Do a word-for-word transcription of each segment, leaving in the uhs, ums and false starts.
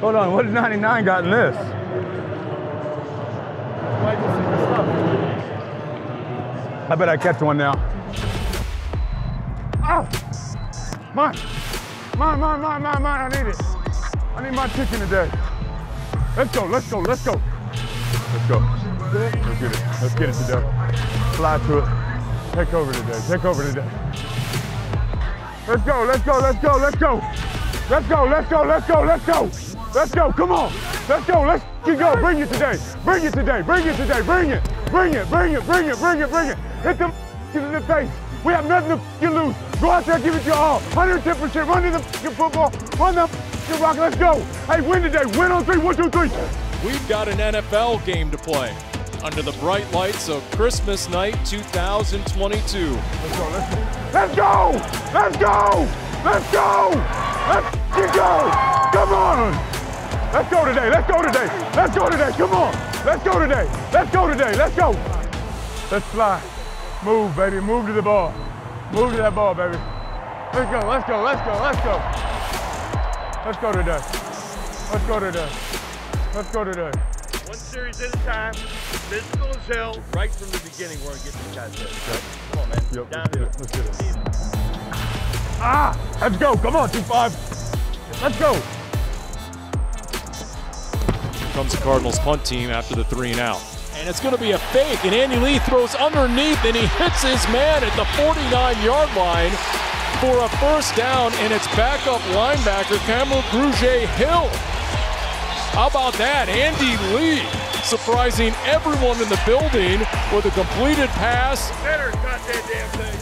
Hold on, what does ninety-nine got in this? I bet I catch one now. Oh! Mine! Mine, mine, mine, mine, mine, I need it. I need my chicken today. Let's go, let's go, let's go. Let's go. Let's get it. Let's get it today. Fly to it. Take over today. Take over today. Let's go, let's go, let's go, let's go. Let's go, let's go, let's go, let's go. Let's go, come on. Let's go, let's go. Bring it today. Bring it today. Bring it today. Bring it. Bring it, bring it, bring it, bring it, bring it. Hit them in the face. We have nothing to lose. Go out there, give it your all. one hundred ten percent, run to the football, run the rock, let's go. Hey, win today, win on three, one, two, three. We've got an N F L game to play under the bright lights of Christmas night two thousand twenty-two. Let's go, let's go, let's go, let's go, let's get go, come on. Let's go today, let's go today, let's go today, come on. Let's go today, let's go today, let's go. Let's fly, move baby, move to the ball. Move to that ball, baby. Let's go, let's go, let's go, let's go. Let's go today, let's go today, let's go today. One series at a time, physical as hell. Right from the beginning, we're gonna get these guys there. Yep. Come on, man, yep. Down here. Let's get it, let's get it. Ah, let's go, come on, two five, let's go. Comes the Cardinals punt team after the three and out. And it's going to be a fake, and Andy Lee throws underneath, and he hits his man at the forty-nine yard line for a first down, and it's backup linebacker Cameron Grugier-Hill. How about that? Andy Lee surprising everyone in the building with a completed pass. Better cut that damn thing.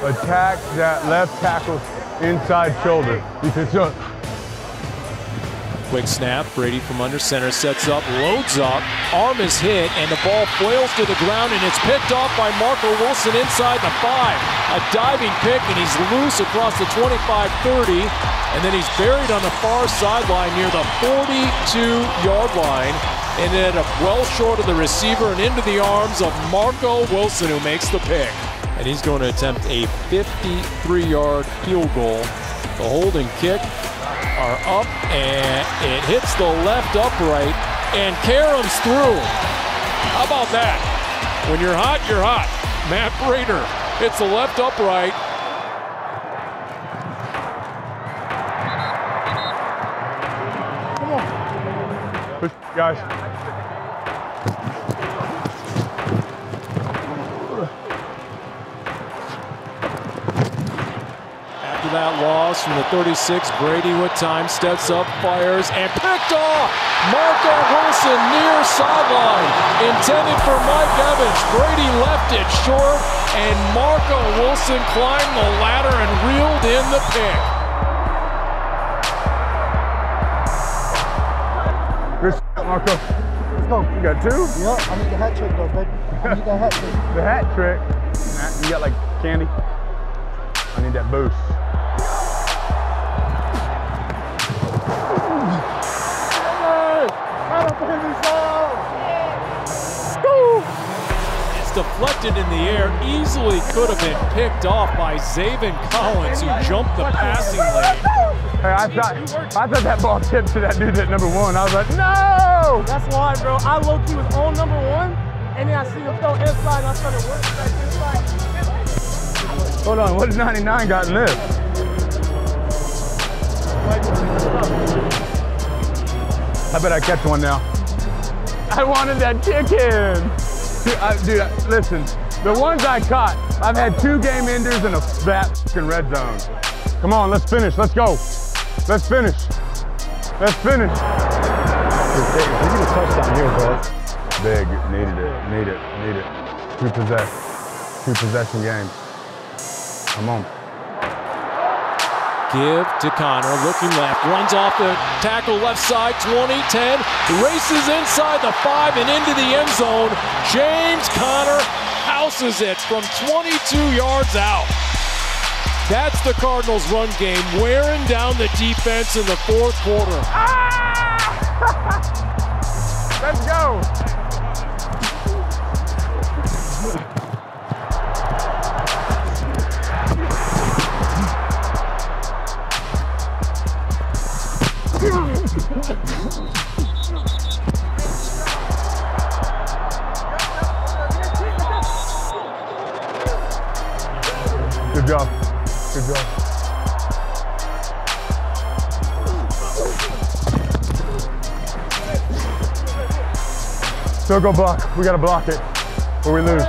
Attack that left tackle's inside shoulder. Quick snap, Brady from under center sets up, loads up, arm is hit, and the ball flails to the ground, and it's picked off by Marco Wilson inside the five. A diving pick, and he's loose across the twenty-five thirty, and then he's buried on the far sideline near the forty-two yard line, and ended up well short of the receiver and into the arms of Marco Wilson, who makes the pick. And he's going to attempt a fifty-three yard field goal. The hold and kick are up, and it hits the left upright, and caroms through. How about that? When you're hot, you're hot. Matt Brader hits the left upright. Come on. Push, guys. That loss from the thirty-six, Brady with time, steps up, fires, and picked off! Marco Wilson near sideline, intended for Mike Evans. Brady left it short, and Marco Wilson climbed the ladder and reeled in the pick. Good shot, Marco. Let's go. You got two? Yeah, I need the hat trick though, baby. I need the hat trick. The hat trick? You got like candy? I need that boost. It's deflected in the air, easily could have been picked off by Zaven Collins, who jumped the passing lane. Hey, I thought, I thought that ball tipped to that dude at number one. I was like, no! That's why, bro. I low-key was on number one, and then I see him throw inside, and I started working back inside. Hold on, what does ninety-nine got in this? I bet I catch one now. I wanted that chicken. Dude, I, dude I, listen, the ones I caught, I've had two game enders in a fat fucking red zone. Come on, let's finish, let's go. Let's finish, let's finish. Dude, big, we need a touchdown here, bro. Big, needed it, need it, need it. Two possess, two possession game. Come on. Give to Connor, looking left, runs off the tackle left side, twenty, ten, races inside the five and into the end zone. James Connor houses it from twenty-two yards out. That's the Cardinals' run game, wearing down the defense in the fourth quarter. Ah! Let's go. Good job. Good job. Still go block. We got to block it or we lose.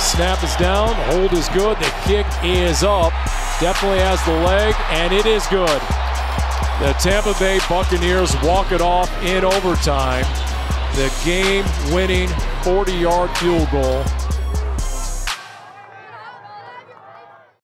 Snap is down. Hold is good. The kick is up. Definitely has the leg, and it is good. The Tampa Bay Buccaneers walk it off in overtime. The game-winning forty-yard field goal.